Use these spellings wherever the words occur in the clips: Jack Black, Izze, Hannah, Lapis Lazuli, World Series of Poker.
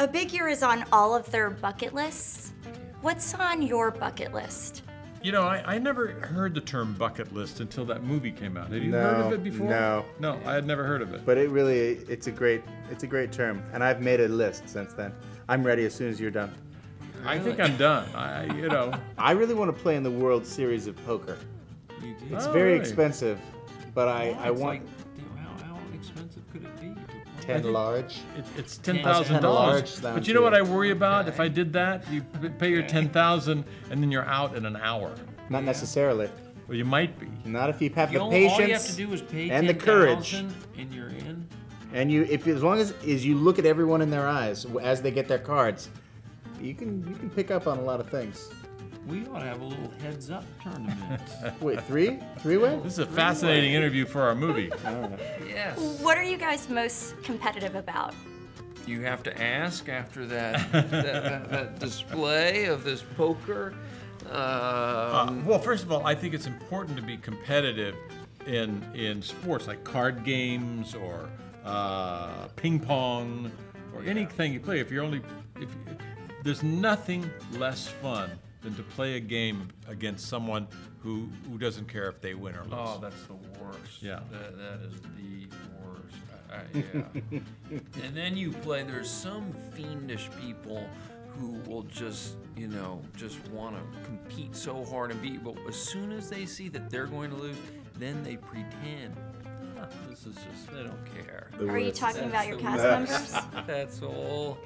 A big year is on all of their bucket lists. What's on your bucket list? You know, I never heard the term bucket list until that movie came out. Had you heard of it before? No, I had never heard of it. But it really, it's a great term, and I've made a list since then. I'm ready as soon as you're done. Really? I think I'm done. I really want to play in the World Series of Poker. You do? It's very expensive, but I want. How expensive could it be? $10 large. It's $10,000. But you know what I worry about? Okay. If I did that, you pay your $10,000 and then you're out in an hour. Not necessarily. Well, you might be. Not if you have the patience. All you have to do is pay and the courage, and you're in. And as long as you look at everyone in their eyes as they get their cards, you can pick up on a lot of things. We ought to have a little heads-up tournament. Wait, three-way? This is a fascinating interview for our movie. Yes. What are you guys most competitive about? You have to ask after that that display of this poker. Well, first of all, I think it's important to be competitive in sports like card games or ping pong or anything you play. There's nothing less fun than to play a game against someone who doesn't care if they win or lose. Oh, that's the worst. Yeah. That is the worst. Yeah. And then you play, there's some fiendish people who will just want to compete so hard and beat you. But as soon as they see that they're going to lose, then they pretend. This is just, they don't care. Are you talking about your cast members? That's all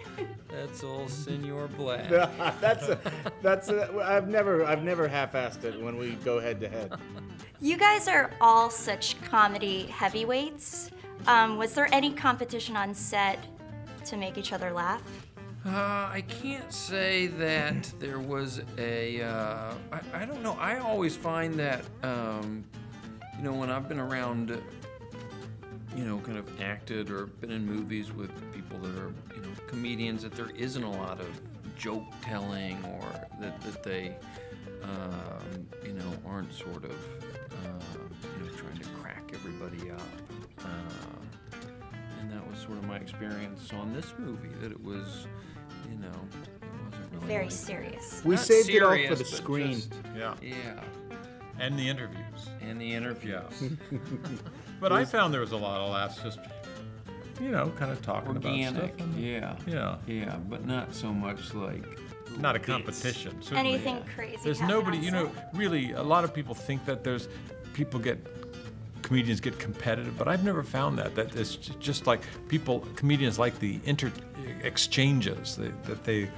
Senor Black. I've never half-assed it when we go head-to-head. You guys are all such comedy heavyweights. Was there any competition on set to make each other laugh? I can't say that there was a, I don't know, I always find that, you know, when I've been around kind of acted or been in movies with people that are, comedians, that there isn't a lot of joke telling or that they, aren't sort of, trying to crack everybody up. And that was sort of my experience on this movie, that it was, it wasn't really very serious. We saved it all for the screen. Just, yeah. And the interviews. But I found there was a lot of laughs, just, kind of talking about stuff. Yeah, but not so much like... Not a competition, certainly. Anything crazy. There's nobody, really, a lot of people think that comedians get competitive, but I've never found that it's just like comedians like the exchanges, that they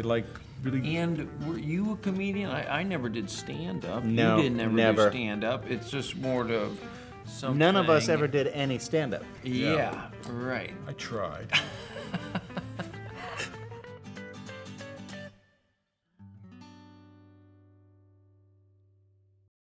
like... Really? And were you a comedian? I never did stand-up. No, you didn't ever do stand-up. It's just more of something. None of us ever did any stand-up. Yeah, right. I tried.